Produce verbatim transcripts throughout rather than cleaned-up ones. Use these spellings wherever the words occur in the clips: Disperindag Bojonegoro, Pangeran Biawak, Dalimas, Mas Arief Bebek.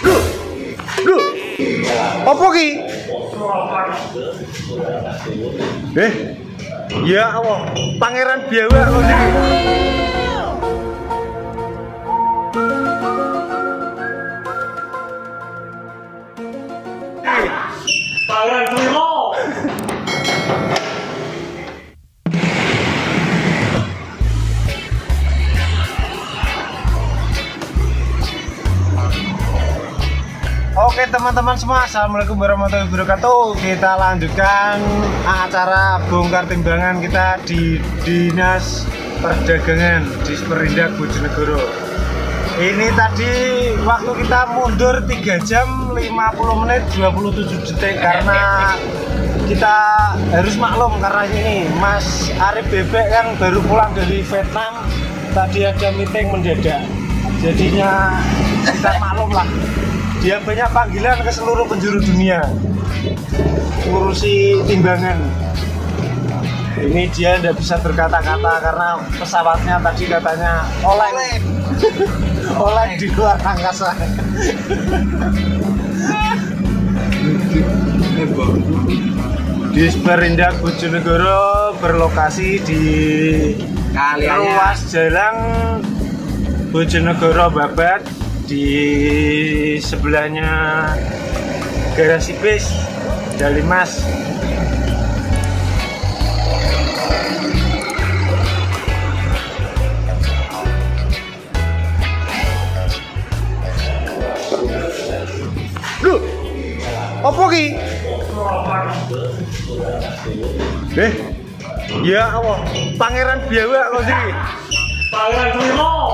Duh, duh, apa ki? Eh, ya Allah, Pangeran Biawak kok iki. Pangeran Biawak. Oke teman-teman semua, assalamualaikum warahmatullahi wabarakatuh. Kita lanjutkan acara bongkar timbangan kita di Dinas Perdagangan Disperindag Bojonegoro. Ini tadi waktu kita mundur tiga jam lima puluh menit dua puluh tujuh detik karena kita harus maklum karena ini Mas Arief Bebek yang baru pulang dari Vietnam tadi ada meeting mendadak. Jadinya kita maklum lah. Dia banyak panggilan ke seluruh penjuru dunia ngurusi timbangan. Ini dia tidak bisa berkata-kata karena pesawatnya tadi katanya oleng oleng di luar angkasa. Disperindag Bojonegoro berlokasi di Kalianya. Ruas Jalan Bojonegoro Babat, di sebelahnya garasi bis Dalimas. Duh, apa ki? Eh, ya Allah, Pangeran Biawak kok iki. Pangeran Biawak.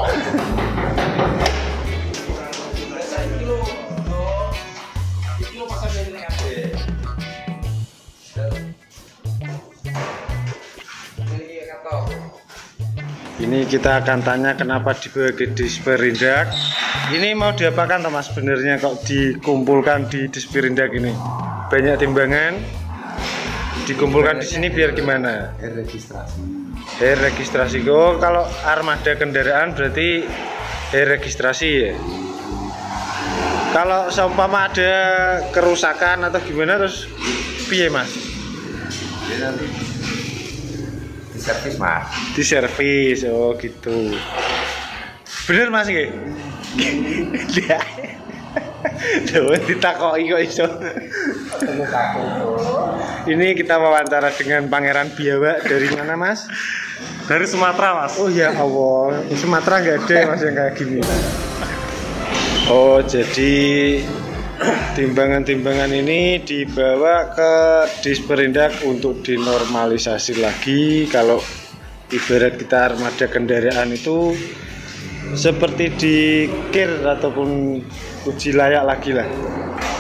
Ini kita akan tanya kenapa dibagi Disperindag. Ini mau diapakan Mas sebenarnya kok dikumpulkan di Disperindag ini? Banyak timbangan dikumpulkan di sini biar gimana? Registrasi. Registrasi. Oh, kalau armada kendaraan berarti registrasi ya. Kalau seumpama ada kerusakan atau gimana terus piye Mas? Ya, di servis Mas, di servis. Oh gitu, bener Mas nggih? Nggih. Dewe ditakoki kok iso. Ini kita wawancara dengan Pangeran Biawak. Dari mana Mas? Dari Sumatera Mas. Oh ya Allah, di Sumatera nggak ada Mas yang kayak gini. Oh jadi timbangan-timbangan ini dibawa ke Disperindag untuk dinormalisasi lagi. Kalau ibarat kita armada kendaraan itu seperti dikir ataupun uji layak lagi lah.